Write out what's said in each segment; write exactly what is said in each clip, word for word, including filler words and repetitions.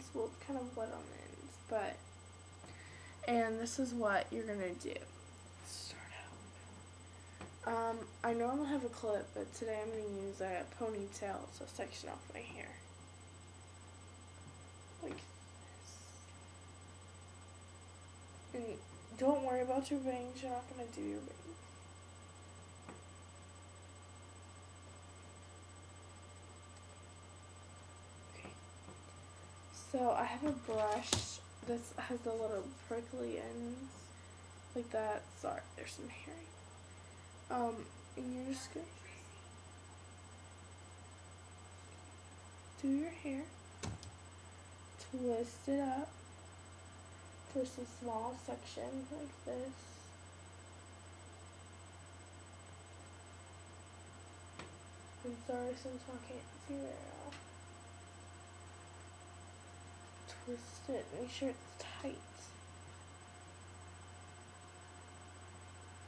ends, well, kind of what on ends, but, and this is what you're going to do. Let's start out. Um, I normally have a clip, but today I'm going to use a ponytail, so section off my hair. Like this. And don't worry about your bangs, you're not going to do your bangs. So I have a brush that has the little prickly ends, like that. Sorry, there's some hairy. Um, and you're just gonna do your hair, twist it up, twist a small section like this. I'm sorry, since I can't see very well. Twist it, make sure it's tight.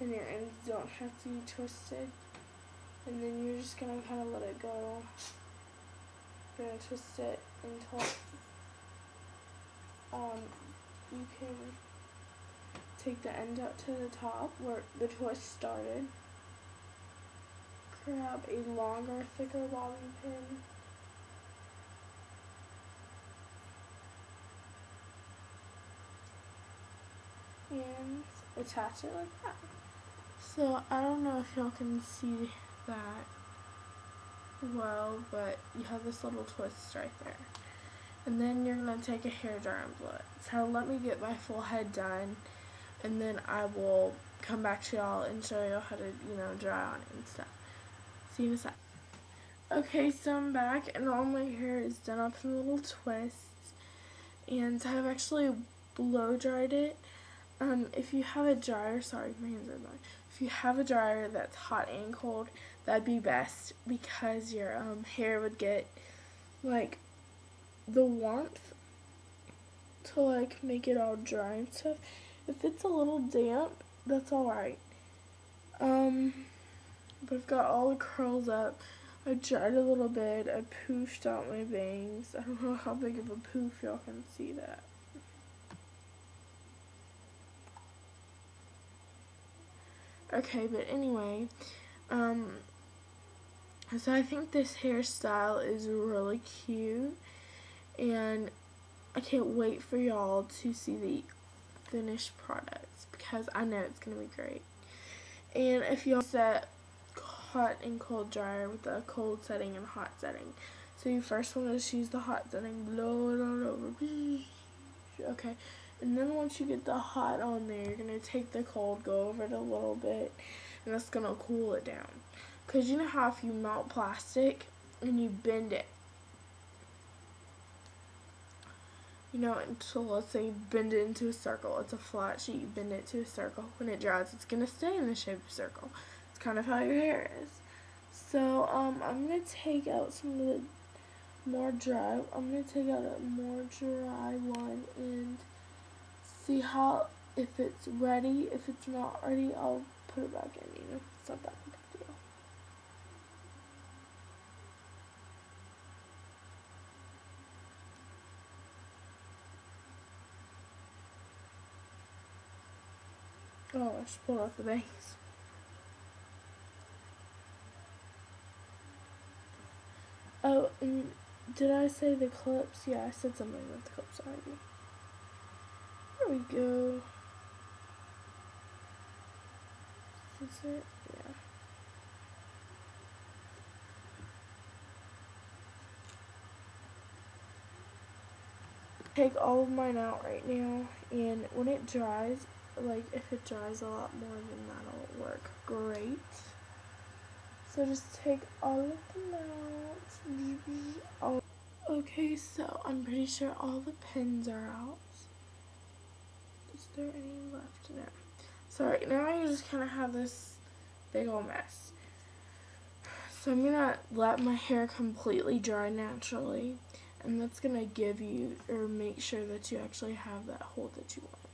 And your ends don't have to be twisted. And then you're just gonna kinda let it go. You're gonna twist it until um you can take the end up to the top where the twist started. Grab a longer, thicker bobbin pin. And attach it like that. So I don't know if y'all can see that well, but you have this little twist right there. And then you're going to take a hairdryer and blow it. So let me get my full head done, and then I will come back to y'all and show y'all how to, you know, dry on it and stuff. See you in a sec. Okay, so I'm back, and all my hair is done up in a little twist. And I've actually blow dried it. Um, if you have a dryer, sorry, my hands are dry. If you have a dryer that's hot and cold, that'd be best because your um, hair would get, like, the warmth to, like, make it all dry and stuff. If it's a little damp, that's alright. Um, but I've got all the curls up. I dried a little bit. I poofed out my bangs. I don't know how big of a poof y'all can see that. Okay, but anyway, um, so I think this hairstyle is really cute, and I can't wait for y'all to see the finished products, because I know it's going to be great. And if y'all set hot and cold dryer with a cold setting and hot setting, so you first want to choose the hot setting, blow it all over, okay. And then once you get the hot on there, you're going to take the cold, go over it a little bit, and that's going to cool it down. Because you know how if you melt plastic and you bend it, you know, until let's say you bend it into a circle, it's a flat sheet, you bend it to a circle. When it dries, it's going to stay in the shape of a circle. It's kind of how your hair is. So um, I'm going to take out some of the more dry, I'm going to take out a more dry one and see how, if it's ready. If it's not ready, I'll put it back in, you know, it's not that big a deal. Oh, I just pulled out the bangs. Oh, and did I say the clips? Yeah, I said something about the clips already. There we go. Is this it? Yeah. Take all of mine out right now, and when it dries, like if it dries a lot more, then that'll work great. So just take all of them out. All okay, so I'm pretty sure all the pins are out. Is there any left now? Sorry, now I just kind of have this big old mess. So I'm gonna let my hair completely dry naturally, and that's gonna give you or make sure that you actually have that hold that you want.